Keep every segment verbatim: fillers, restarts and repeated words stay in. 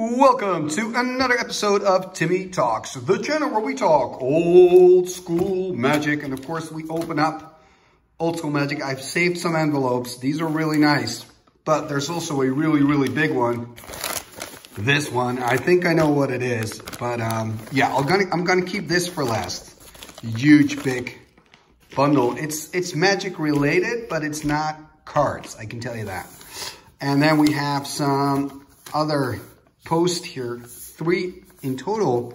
Welcome to another episode of Timmy Talks, the channel where we talk old school magic. And of course, we open up old school magic. I've saved some envelopes. These are really nice, but there's also a really, really big one. This one, I think I know what it is, but um, yeah, I'm gonna, I'm gonna keep this for last. Huge, big bundle. It's, it's magic related, but it's not cards. I can tell you that. And then we have some other post here, three in total,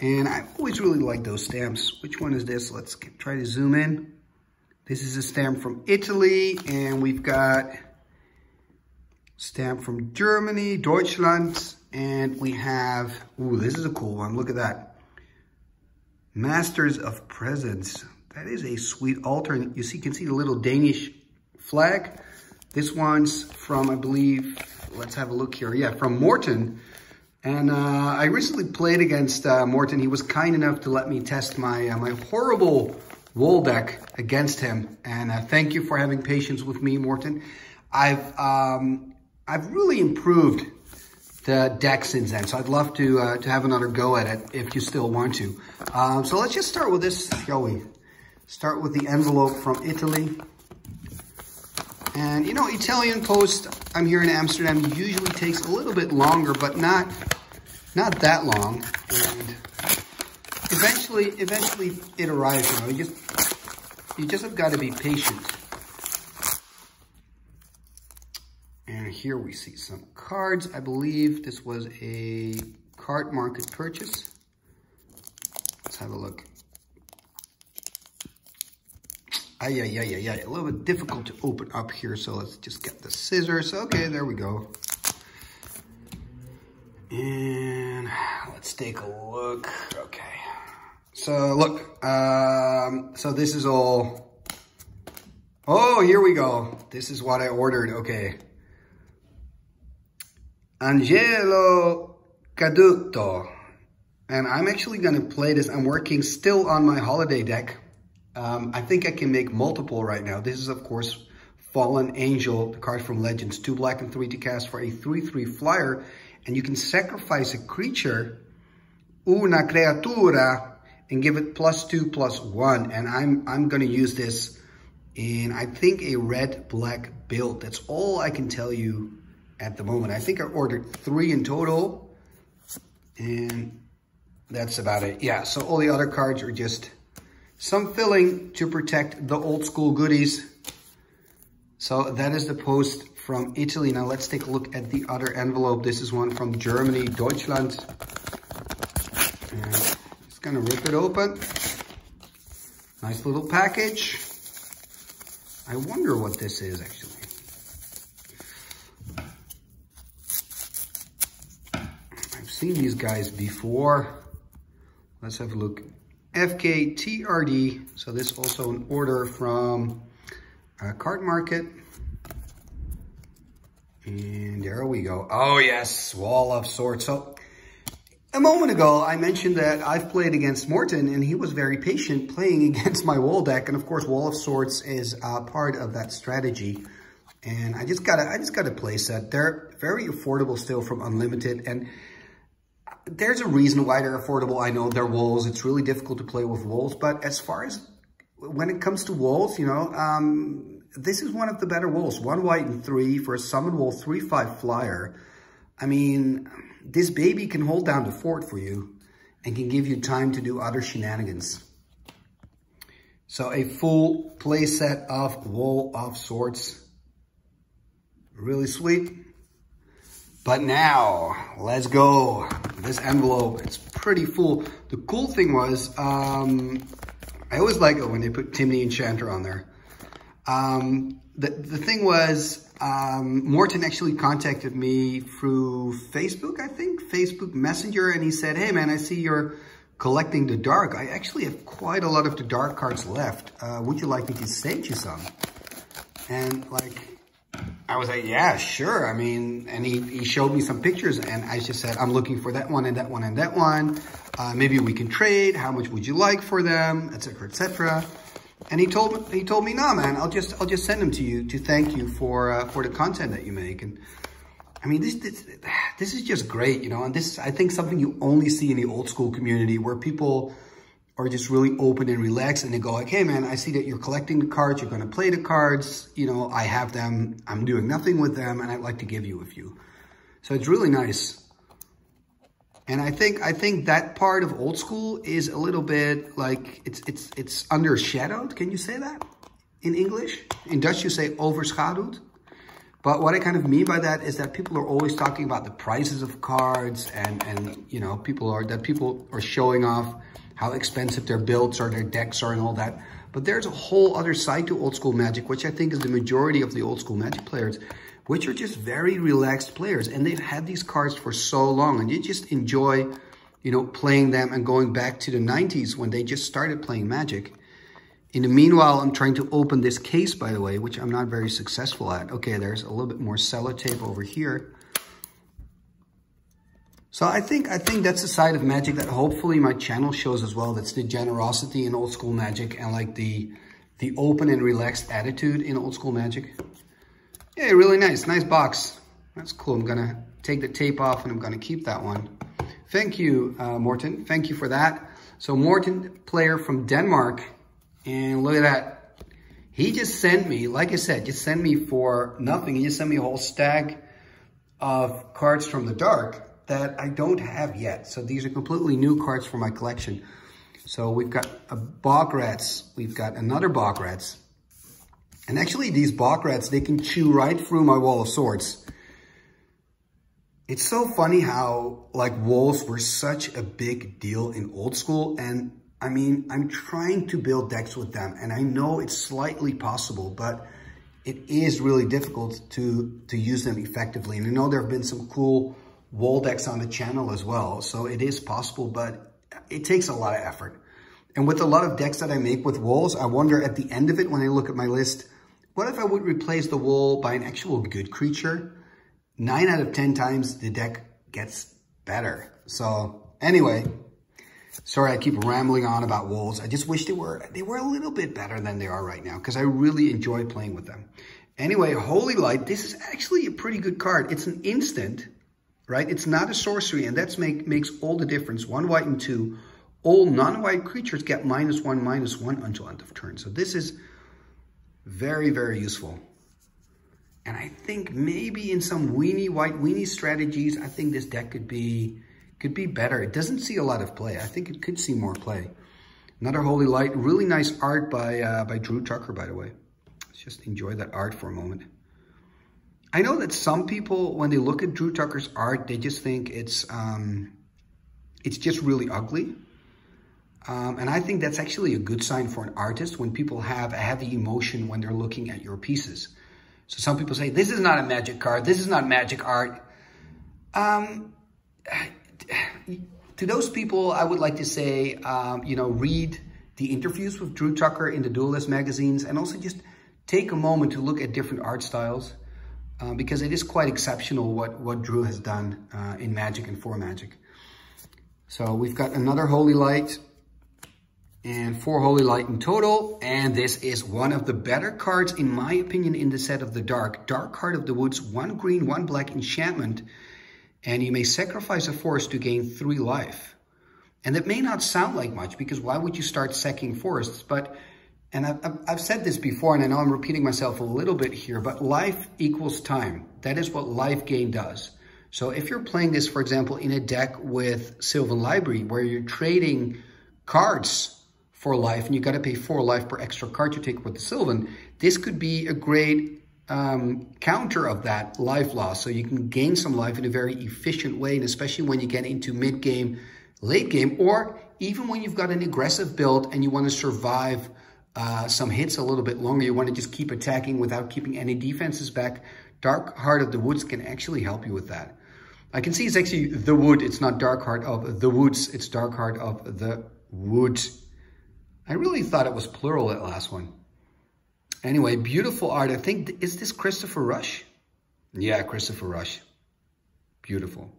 and I always really like those stamps. Which one is this? Let's get, try to zoom in. This is a stamp from Italy, and we've got stamp from Germany, Deutschland, and we have, ooh, this is a cool one, look at that. Masters of Presence, that is a sweet altar, and you see, you can see the little Danish flag. This one's from, I believe, let's have a look here. Yeah, from Morten. And uh, I recently played against uh, Morten. He was kind enough to let me test my uh, my horrible wall deck against him. And uh, thank you for having patience with me, Morten. I've um, I've really improved the deck since then, so I'd love to uh, to have another go at it if you still want to. Um, so let's just start with this, shall we? Start with the envelope from Italy. And, you know, Italian post, I'm here in Amsterdam, usually takes a little bit longer, but not not that long. And eventually, eventually it arrives, you know, you just, you just have got to be patient. And here we see some cards. I believe this was a card market purchase. Let's have a look. Yeah, yeah, yeah, yeah. A little bit difficult to open up here, so let's just get the scissors. Okay, there we go. And let's take a look. Okay. So look, um, so this is all, oh, here we go. This is what I ordered, okay. Angelo Caduto. And I'm actually gonna play this. I'm working still on my holiday deck. Um, I think I can make multiple right now. This is, of course, Fallen Angel, the card from Legends. Two black and three to cast for a three three flyer. And you can sacrifice a creature, una creatura, and give it plus two, plus one. And I'm I'm going to use this in, I think, a red-black build. That's all I can tell you at the moment. I think I ordered three in total. And that's about it. Yeah, so all the other cards are just some filling to protect the old school goodies. So that is the post from Italy. Now let's take a look at the other envelope. This is one from Germany, Deutschland. And just gonna rip it open. Nice little package. I wonder what this is actually. I've seen these guys before. Let's have a look. F K T R D, so this also an order from uh, Card Market. And there we go. Oh yes, Wall of Swords. So a moment ago, I mentioned that I've played against Morten and he was very patient playing against my wall deck. And of course, Wall of Swords is uh, part of that strategy. And I just got I just got a playset. They're very affordable still from Unlimited. And there's a reason why they're affordable. I know they're walls. It's really difficult to play with walls. But as far as when it comes to walls, you know, um, this is one of the better walls. One white and three for a summon wall, three, five flyer. I mean, this baby can hold down the fort for you and can give you time to do other shenanigans. So a full play set of Wall of Swords. Really sweet. But now, let's go. This envelope, it's pretty full. The cool thing was, um, I always like it when they put Tim the Enchanter on there. Um, the, the thing was, um, Morten actually contacted me through Facebook, I think, Facebook Messenger, and he said, hey man, I see you're collecting the Dark. I actually have quite a lot of the Dark cards left. Uh, would you like me to send you some? And like, I was like, yeah, sure. I mean, and he, he showed me some pictures and I just said, I'm looking for that one and that one and that one. Uh, maybe we can trade. How much would you like for them? Et cetera, et cetera. And he told, he told me, nah, man, I'll just, I'll just send them to you to thank you for, uh, for the content that you make. And I mean, this, this this is just great, you know, and this is, I think, something you only see in the old school community where people are just really open and relaxed and they go like, hey, man, I see that you're collecting the cards. You're going to play the cards. You know, I have them. I'm doing nothing with them and I'd like to give you a few. So it's really nice. And I think I think that part of old school is a little bit like it's it's it's undershadowed. Can you say that in English? In Dutch, you say overschaduwd. But what I kind of mean by that is that people are always talking about the prices of cards, and and you know people are that people are showing off how expensive their builds are, their decks are, and all that. But there's a whole other side to old school Magic, which I think is the majority of the old school Magic players, which are just very relaxed players, and they've had these cards for so long, and you just enjoy, you know, playing them and going back to the nineties when they just started playing Magic. In the meanwhile, I'm trying to open this case, by the way, which I'm not very successful at. Okay, there's a little bit more sellotape over here. So I think I think that's the side of Magic that hopefully my channel shows as well. That's the generosity in old school Magic and like the the open and relaxed attitude in old school Magic. Yeah, really nice. Nice box. That's cool. I'm going to take the tape off and I'm going to keep that one. Thank you, uh, Morten. Thank you for that. So Morten, player from Denmark. And look at that. He just sent me, like I said, just sent me for nothing. He just sent me a whole stack of cards from the dark that I don't have yet. So these are completely new cards for my collection. So we've got a Bog Rats. We've got another Bog Rats. And actually, these Bog Rats, they can chew right through my Wall of Swords. It's so funny how, like, walls were such a big deal in old school. And, I mean, I'm trying to build decks with them. And I know it's slightly possible, but it is really difficult to, to use them effectively. And I know there have been some cool wall decks on the channel as well. So it is possible, but it takes a lot of effort. And with a lot of decks that I make with walls, I wonder at the end of it, when I look at my list, what if I would replace the wall by an actual good creature? Nine out of ten times the deck gets better. So anyway, sorry I keep rambling on about walls. I just wish they were they were a little bit better than they are right now because I really enjoy playing with them. Anyway, Holy Light, this is actually a pretty good card. It's an instant, right? It's not a sorcery, and that's make makes all the difference. One white and two. All non-white creatures get minus one, minus one until end of turn. So this is very, very useful. And I think maybe in some weenie, white weenie strategies, I think this deck could be could be better. It doesn't see a lot of play. I think it could see more play. Another Holy Light. Really nice art by, uh, by Drew Tucker, by the way. Let's just enjoy that art for a moment. I know that some people, when they look at Drew Tucker's art, they just think it's um, it's just really ugly. Um, and I think that's actually a good sign for an artist when people have a heavy emotion when they're looking at your pieces. So some people say, this is not a Magic card. This is not Magic art. Um, to those people, I would like to say, um, you know, read the interviews with Drew Tucker in the Duelist magazines and also just take a moment to look at different art styles uh, because it is quite exceptional what, what Drew has done uh, in Magic and for Magic. So we've got another Holy Light. And four Holy Light in total. And this is one of the better cards, in my opinion, in the set of the Dark. Dark Heart of the Woods, one green, one black enchantment. And you may sacrifice a forest to gain three life. And that may not sound like much, because why would you start sacking forests? But, and I've, I've said this before, and I know I'm repeating myself a little bit here, but life equals time. That is what life gain does. So if you're playing this, for example, in a deck with Sylvan Library, where you're trading cards for life, and you got to pay four life per extra card you take with the Sylvan, this could be a great um, counter of that life loss. So you can gain some life in a very efficient way, and especially when you get into mid-game, late-game, or even when you've got an aggressive build and you want to survive uh, some hits a little bit longer, you want to just keep attacking without keeping any defenses back, Dark Heart of the Woods can actually help you with that. I can see it's actually the Wood. It's not Dark Heart of the Woods. It's Dark Heart of the Wood. I really thought it was plural, that last one. Anyway, beautiful art. I think, is this Christopher Rush? Yeah, Christopher Rush. Beautiful.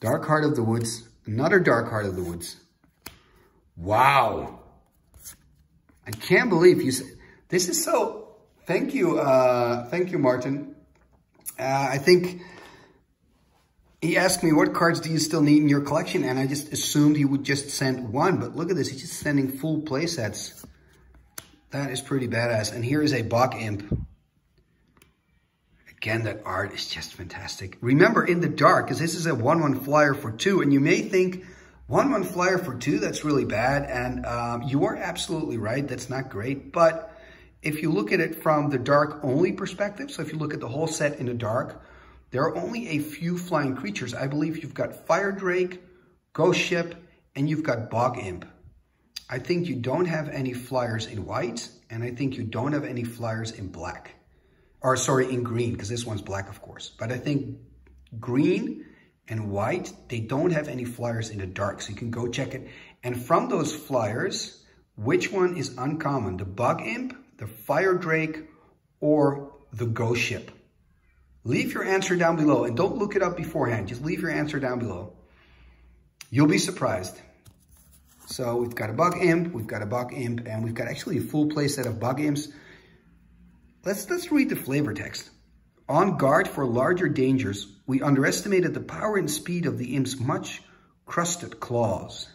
Dark Heart of the Woods. Another Dark Heart of the Woods. Wow. I can't believe you said... This is so... Thank you, uh, thank you, Martin. Uh, I think he asked me, what cards do you still need in your collection? And I just assumed he would just send one. But look at this. He's just sending full play sets. That is pretty badass. And here is a Bog Imp. Again, that art is just fantastic. Remember, in the dark, because this is a one one flyer for two. And you may think, one one flyer for two, that's really bad. And um, you are absolutely right. That's not great. But if you look at it from the dark only perspective, so if you look at the whole set in the dark, there are only a few flying creatures. I believe you've got Fire Drake, Ghost Ship, and you've got Bog Imp. I think you don't have any flyers in white, and I think you don't have any flyers in black. Or sorry, in green, because this one's black, of course. But I think green and white, they don't have any flyers in the dark, so you can go check it. And from those flyers, which one is uncommon? The Bog Imp, the Fire Drake, or the Ghost Ship? Leave your answer down below, and don't look it up beforehand. Just leave your answer down below. You'll be surprised. So we've got a Bog Imp, we've got a Bog Imp, and we've got actually a full play set of Bog Imps. Let's, let's read the flavor text. On guard for larger dangers, we underestimated the power and speed of the Imp's much crusted claws.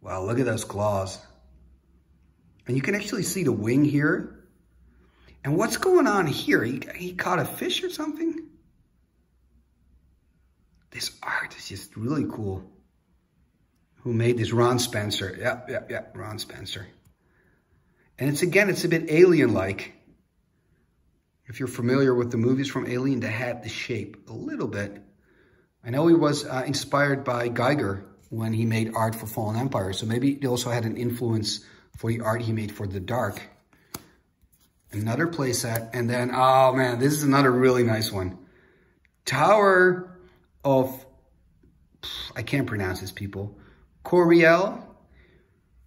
Wow, look at those claws. And you can actually see the wing here. And what's going on here? He, he caught a fish or something? This art is just really cool. Who made this? Ron Spencer. Yeah, yeah, yeah, Ron Spencer. And it's, again, it's a bit Alien-like. If you're familiar with the movies from Alien, they had the shape a little bit. I know he was uh, inspired by Geiger when he made art for Fallen Empire. So maybe he also had an influence for the art he made for the dark. Another playset. And then, oh man, this is another really nice one. Tower of, I can't pronounce this, people. Corriel.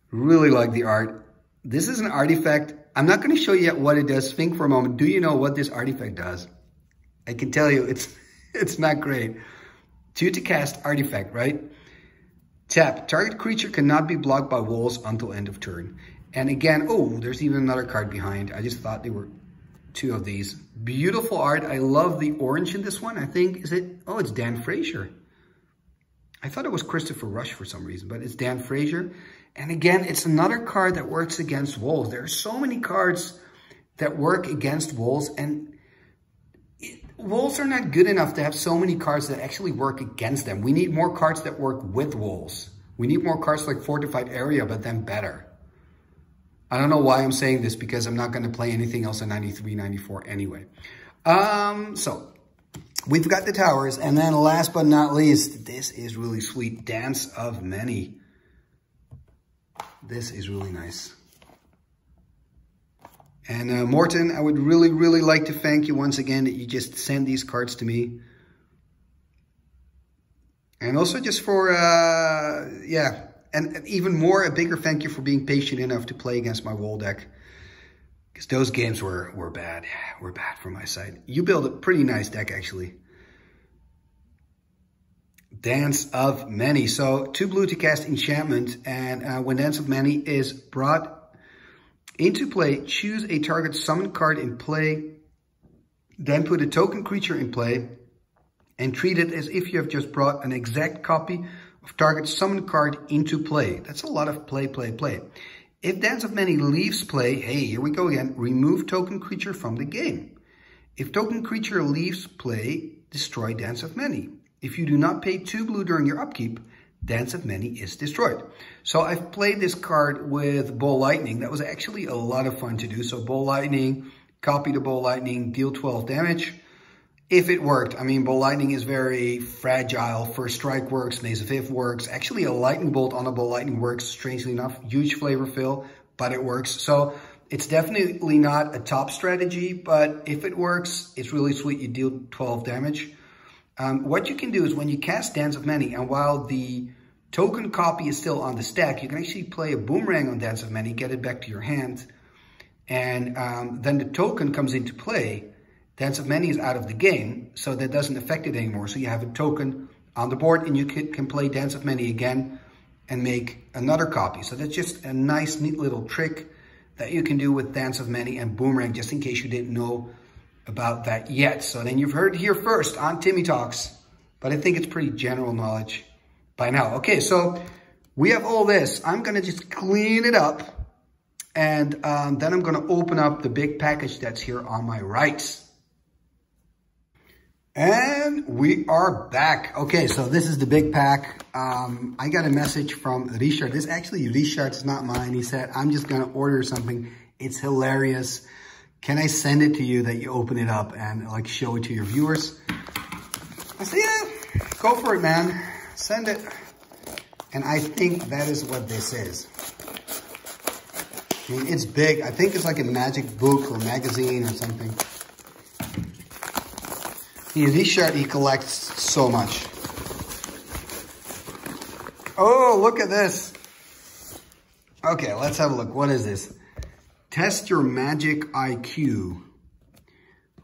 Really like the art. This is an artifact. I'm not going to show you yet what it does. Think for a moment. Do you know what this artifact does? I can tell you it's, it's not great. Two to cast artifact, right? Tap. Target creature cannot be blocked by walls until end of turn. And again, oh, there's even another card behind. I just thought there were two of these. Beautiful art. I love the orange in this one. I think, is it? Oh, it's Dan Frazier. I thought it was Christopher Rush for some reason, but it's Dan Frazier. And again, it's another card that works against walls. There are so many cards that work against walls, and it, walls are not good enough to have so many cards that actually work against them. We need more cards that work with walls. We need more cards like Fortified Area, but then better. I don't know why I'm saying this, because I'm not going to play anything else in ninety-three, ninety-four anyway. Um, so, we've got the towers. And then last but not least, this is really sweet. Dance of Many. This is really nice. And uh, Morten, I would really, really like to thank you once again that you just send these cards to me. And also just for, uh, yeah... And even more, a bigger thank you for being patient enough to play against my wall deck. Because those games were, were bad. Were bad from my side. You built a pretty nice deck, actually. Dance of Many. So, two blue to cast enchantment. And uh, when Dance of Many is brought into play, choose a target summon card in play. Then put a token creature in play. And treat it as if you have just brought an exact copy of target summon card into play. That's a lot of play, play, play. If Dance of Many leaves play, hey, here we go again, remove token creature from the game. If token creature leaves play, destroy Dance of Many. If you do not pay two blue during your upkeep, Dance of Many is destroyed. So I've played this card with Bowl Lightning. That was actually a lot of fun to do. So Bowl Lightning, copy the Bowl Lightning, deal twelve damage. If it worked, I mean, Bowl Lightning is very fragile. First Strike works, Maze of If works. Actually, a Lightning Bolt on a Bowl Lightning works, strangely enough. Huge flavor fill, but it works. So it's definitely not a top strategy, but if it works, it's really sweet. You deal twelve damage. Um, what you can do is when you cast Dance of Many, and while the token copy is still on the stack, you can actually play a Boomerang on Dance of Many, get it back to your hand, and um, then the token comes into play. Dance of Many is out of the game, so that doesn't affect it anymore. So you have a token on the board, and you can, can play Dance of Many again and make another copy. So that's just a nice, neat little trick that you can do with Dance of Many and Boomerang, just in case you didn't know about that yet. So then you've heard here first on Timmy Talks, but I think it's pretty general knowledge by now. Okay, so we have all this. I'm gonna just clean it up, and um, then I'm gonna open up the big package that's here on my right. And we are back. Okay, so this is the big pack. Um, I got a message from Richard. This actually, Richard's not mine. He said, I'm just gonna order something. It's hilarious. Can I send it to you that you open it up and like show it to your viewers? I said, yeah, go for it, man. Send it. And I think that is what this is. I mean, it's big. I think it's like a magic book or magazine or something. He, Richard, he collects so much. Oh, look at this. Okay, let's have a look. What is this? Test your magic I Q.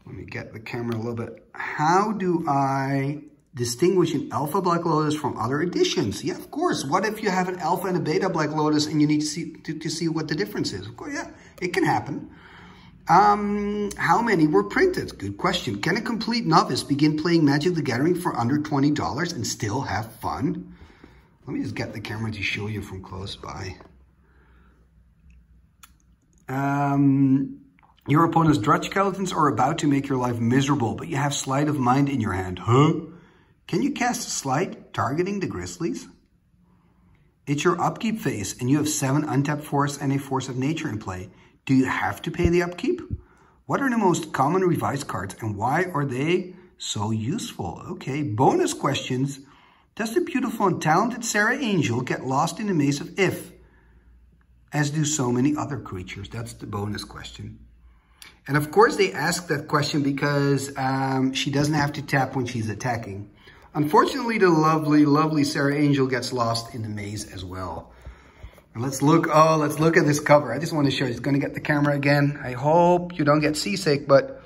Let me get the camera a little bit. How do I distinguish an alpha Black Lotus from other editions? Yeah, of course. What if you have an alpha and a beta Black Lotus and you need to see, to, to see what the difference is? Of course, yeah, it can happen. Um, how many were printed? Good question. Can a complete novice begin playing Magic the Gathering for under twenty dollars and still have fun? Let me just get the camera to show you from close by. Um, your opponent's Drudge Skeletons are about to make your life miserable, but you have Sleight of Mind in your hand. Huh? Can you cast Sleight targeting the Grizzlies? It's your upkeep phase, and you have seven untapped force and a Force of Nature in play. Do you have to pay the upkeep? What are the most common revised cards and why are they so useful? Okay, bonus questions. Does the beautiful and talented Sarah Angel get lost in the maze of If? As do so many other creatures. That's the bonus question. And of course they ask that question because um, she doesn't have to tap when she's attacking. Unfortunately, the lovely, lovely Sarah Angel gets lost in the maze as well. Let's look, oh, let's look at this cover. I just want to show you. It's going to get the camera again. I hope you don't get seasick, but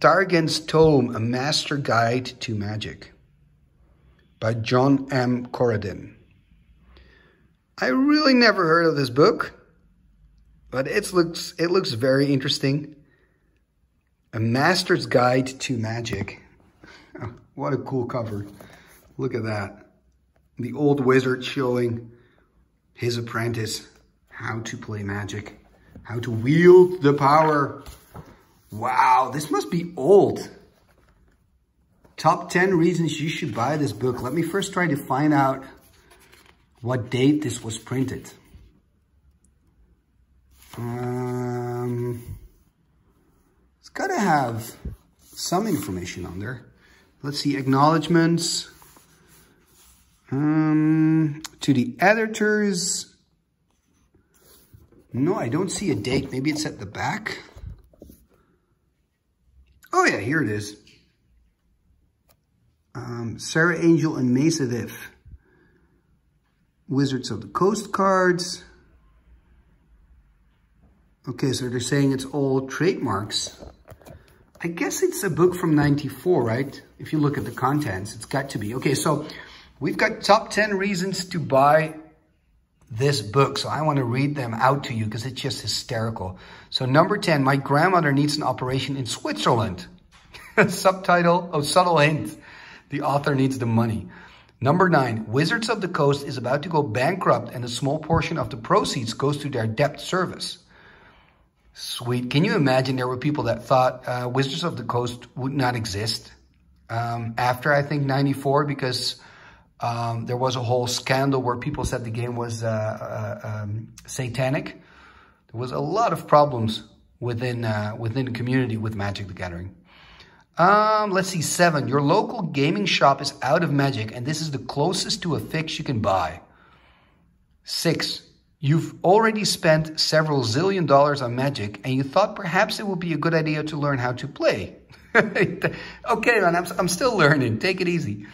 Targen's Tome, A Master Guide to Magic by John M. Coridan. I really never heard of this book, but it looks, it looks very interesting. A Master's Guide to Magic. Oh, what a cool cover. Look at that. The old wizard showing his apprentice how to play magic, how to wield the power. Wow, this must be old. Top ten reasons you should buy this book. Let me first try to find out what date this was printed. Um, it's gotta have some information on there. Let's see, acknowledgements. Um, to the editors. No, I don't see a date. Maybe it's at the back. Oh yeah, here it is. Um, Sarah Angel and Mesa Diff. Wizards of the Coast cards. Okay, so they're saying it's all trademarks. I guess it's a book from ninety-four, right? If you look at the contents, it's got to be. Okay, so we've got top ten reasons to buy this book. So I want to read them out to you because it's just hysterical. So number ten, my grandmother needs an operation in Switzerland. Subtitle, oh, subtle hint. The author needs the money. Number nine, Wizards of the Coast is about to go bankrupt and a small portion of the proceeds goes to their debt service. Sweet. Can you imagine there were people that thought uh, Wizards of the Coast would not exist um, after, I think, ninety-four, because Um, there was a whole scandal where people said the game was uh, uh, um, satanic. There was a lot of problems within uh, within the community with Magic the Gathering. Um, let's see, seven. Your local gaming shop is out of Magic, and this is the closest to a fix you can buy. Six. You've already spent several zillion dollars on Magic, and you thought perhaps it would be a good idea to learn how to play. Okay, man, I'm, I'm still learning. Take it easy.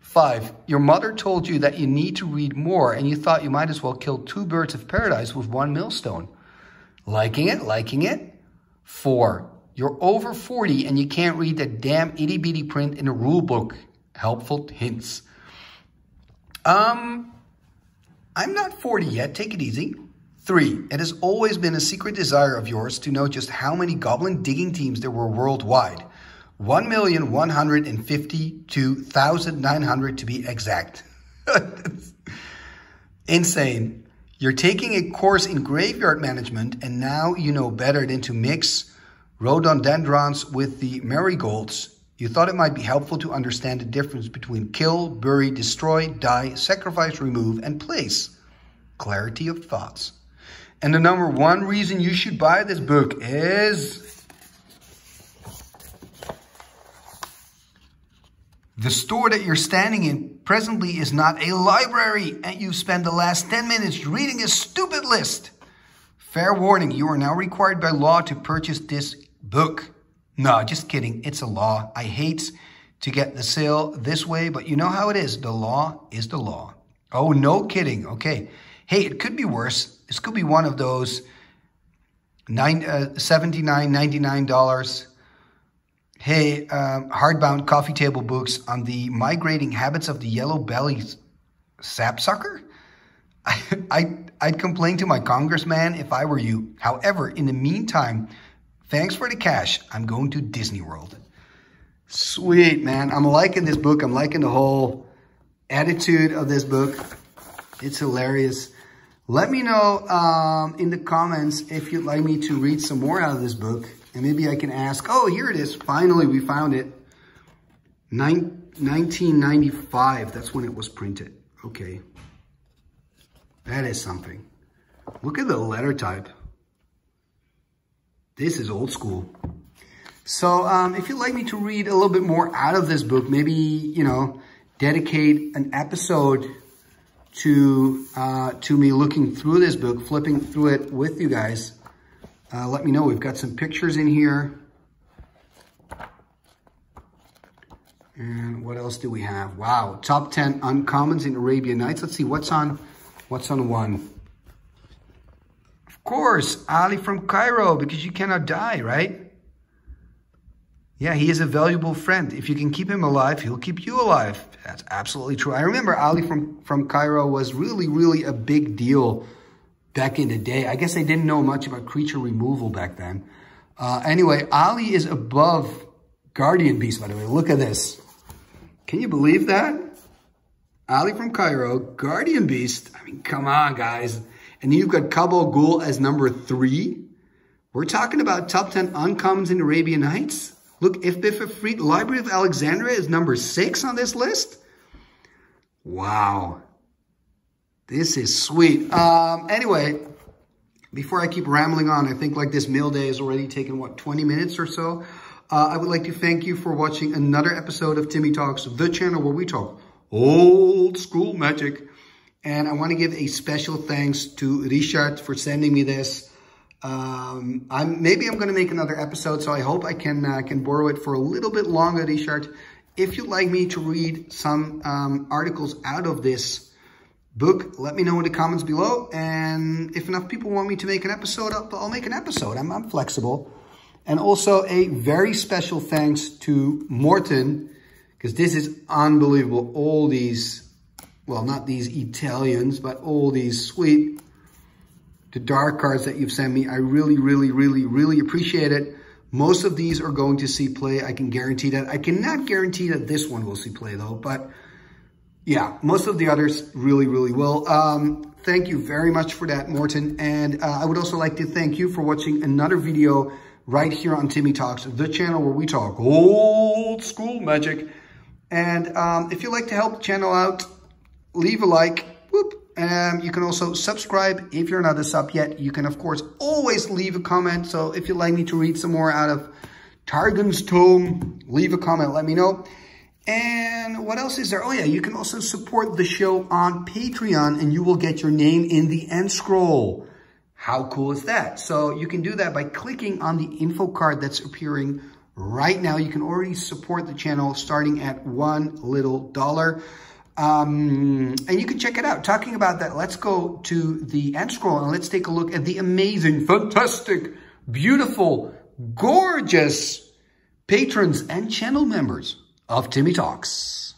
Five, your mother told you that you need to read more and you thought you might as well kill two birds of paradise with one millstone. Liking it, liking it. Four, you're over forty and you can't read that damn itty bitty print in a rule book. Helpful hints. Um, I'm not forty yet, take it easy. Three, it has always been a secret desire of yours to know just how many goblin digging teams there were worldwide. one million one hundred fifty-two thousand nine hundred to be exact. Insane. You're taking a course in graveyard management and now you know better than to mix rhododendrons with the marigolds. You thought it might be helpful to understand the difference between kill, bury, destroy, die, sacrifice, remove, and place. Clarity of thoughts. And the number one reason you should buy this book is... the store that you're standing in presently is not a library, and you've spent the last ten minutes reading a stupid list. Fair warning, you are now required by law to purchase this book. No, just kidding. It's a law. I hate to get the sale this way, but you know how it is. The law is the law. Oh, no kidding. Okay. Hey, it could be worse. This could be one of those nine, uh, seventy-nine ninety-nine dollars. Hey, um, hardbound coffee table books on the migrating habits of the yellow-bellied sapsucker? I, I, I'd complain to my congressman if I were you. However, in the meantime, thanks for the cash. I'm going to Disney World. Sweet, man. I'm liking this book. I'm liking the whole attitude of this book. It's hilarious. Let me know um, in the comments if you'd like me to read some more out of this book. And maybe I can ask, oh, here it is. Finally, we found it. Nin- nineteen ninety-five, that's when it was printed. Okay. That is something. Look at the letter type. This is old school. So um, if you'd like me to read a little bit more out of this book, maybe, you know, dedicate an episode to, uh, to me looking through this book, flipping through it with you guys. Uh, let me know. We've got some pictures in here. And what else do we have? Wow. Top ten uncommons in Arabian Nights. Let's see. What's on, what's on one? Of course, Ali from Cairo, because you cannot die, right? Yeah, he is a valuable friend. If you can keep him alive, he'll keep you alive. That's absolutely true. I remember Ali from, from Cairo was really, really a big deal back in the day. I guess I didn't know much about creature removal back then. Uh, anyway, Ali is above Guardian Beast, by the way. Look at this. Can you believe that? Ali from Cairo, Guardian Beast. I mean, come on, guys. And then you've got Kabal Ghoul as number three. We're talking about top ten uncommons in Arabian Nights. Look, Ifrit Library of Alexandria is number six on this list. Wow. This is sweet. Um, anyway, before I keep rambling on, I think like this mail day has already taken, what, twenty minutes or so. Uh, I would like to thank you for watching another episode of Timmy Talks, the channel where we talk old school magic. And I want to give a special thanks to Richard for sending me this. Um, I'm maybe I'm going to make another episode, so I hope I can, uh, can borrow it for a little bit longer, Richard. If you'd like me to read some um, articles out of this book, let me know in the comments below, and if enough people want me to make an episode, I'll, I'll make an episode. I'm, I'm flexible. And also a very special thanks to Morten, because this is unbelievable. All these, well, not these Italians, but all these sweet, the dark cards that you've sent me. I really, really, really, really appreciate it. Most of these are going to see play. I can guarantee that. I cannot guarantee that this one will see play, though, but... yeah, most of the others really, really will. Um, thank you very much for that, Morten. And uh, I would also like to thank you for watching another video right here on Timmy Talks, the channel where we talk old school magic. And um, if you'd like to help the channel out, leave a like. Whoop. Um, you can also subscribe if you're not a sub yet. You can, of course, always leave a comment. So if you'd like me to read some more out of Targen's Tome, leave a comment. Let me know. And what else is there? Oh, yeah, you can also support the show on Patreon, and you will get your name in the end scroll. How cool is that? So you can do that by clicking on the info card that's appearing right now. You can already support the channel starting at one little dollar. Um, and you can check it out. Talking about that, let's go to the end scroll, and let's take a look at the amazing, fantastic, beautiful, gorgeous patrons and channel members of Timmy Talks.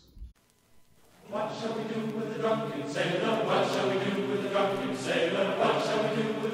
What shall we do with the drunken sailor? What shall we do with the drunken sailor? What shall we do with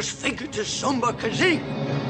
just think it's a samba kazoo.